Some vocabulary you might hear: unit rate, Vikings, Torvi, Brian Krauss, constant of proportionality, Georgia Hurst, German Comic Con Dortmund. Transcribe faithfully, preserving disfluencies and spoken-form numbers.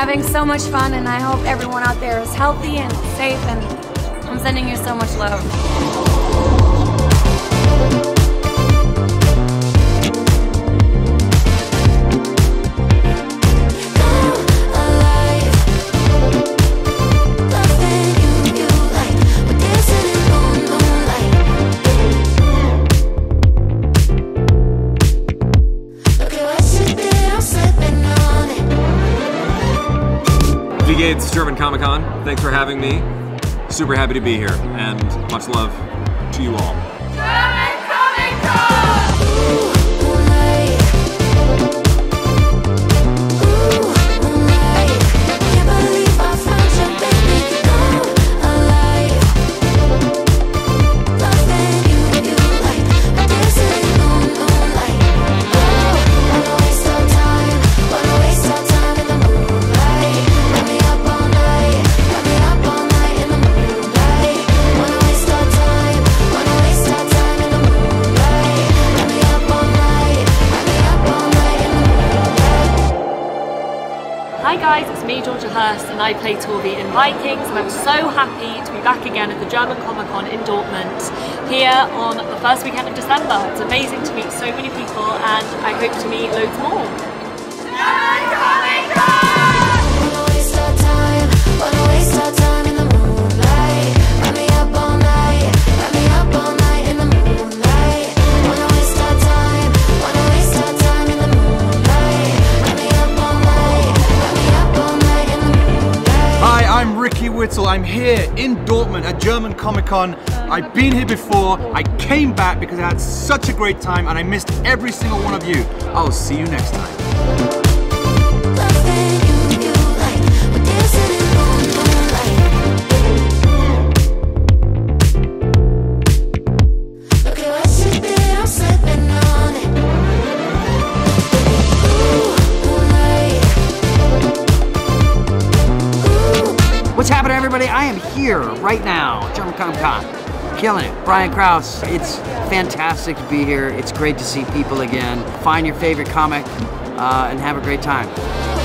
having so much fun, and I hope everyone out there is healthy and safe, and I'm sending you so much love. It's German Comic Con. Thanks for having me. Super happy to be here, and much love to you all. German Comic Hi guys, it's me, Georgia Hurst, and I play Torvi in Vikings, and I'm so happy to be back again at the German Comic Con in Dortmund here on the first weekend of December. It's amazing to meet so many people, and I hope to meet loads more. I'm here in Dortmund at German Comic Con. I've been here before, I came back because I had such a great time and I missed every single one of you. I'll see you next time. What's happening, everybody? I am here right now, German Comic Con, killing it. Brian Krauss, it's fantastic to be here. It's great to see people again. Find your favorite comic uh, and have a great time.